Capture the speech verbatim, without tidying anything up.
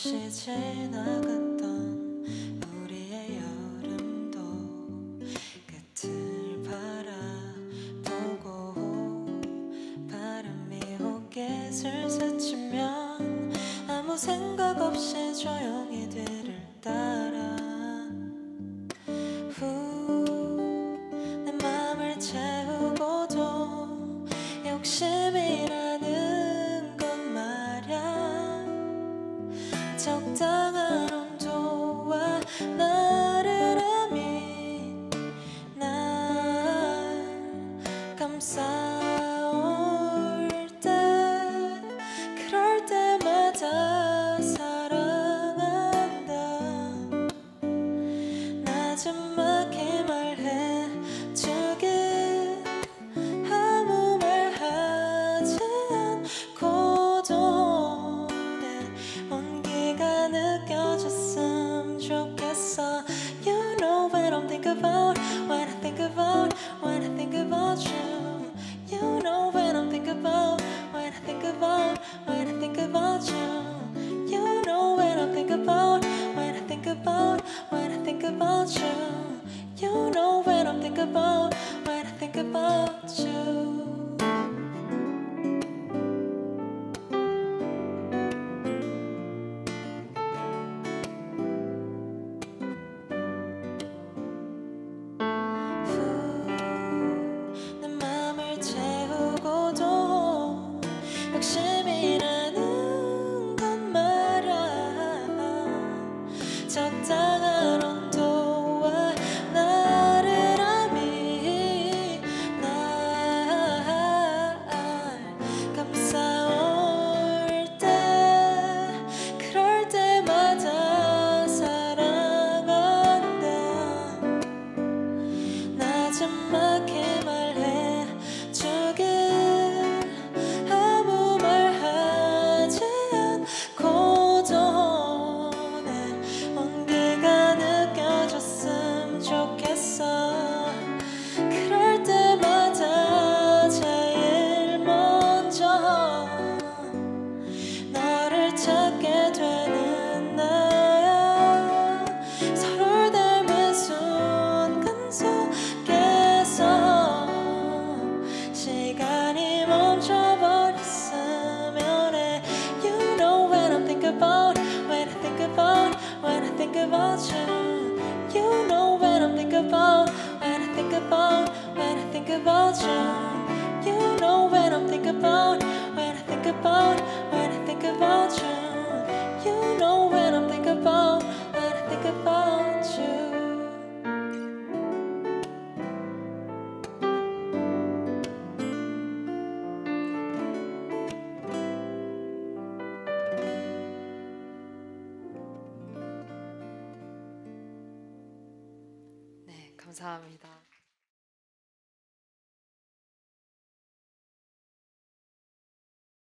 없이 지나갔던 우리의 여름도 끝을 바라보고 바람이 호깃을 스치면 아무 생각 없이 조용히 뒤를 따라 후 내 맘을 채우고도 욕심이라는 적당한 온도와 나른함이 날 감싸올 때 그럴 때마다 사랑한다 나지막히 말해주길 아무 말 하지 않고도 내 느껴졌으면 좋겠어 You know what I'm thinking about What I think about What I think about you You know what I'm thinking about What I think about What I think about you You know what I'm thinking about What I think about What I think about you You know what I'm thinking about What I think about you 욕심이라는 건 말야 적당한 온도와 나른함이 날 감싸올 때 그럴 때마다 사랑한다 나지막히 말해주길 그럴 때마다 제일 먼저 너를 찾게 되는 나야 서로를 닮은 순간 속에서 시간이 멈춰버렸으면 해 You know what I'm thinking about When I think about When I think about you You know what I'm thinking about About when I think about you, you know what I'm thinking about. When I think about, when I think about you, you know what I'm thinking about. When I think about you. 감사합니다.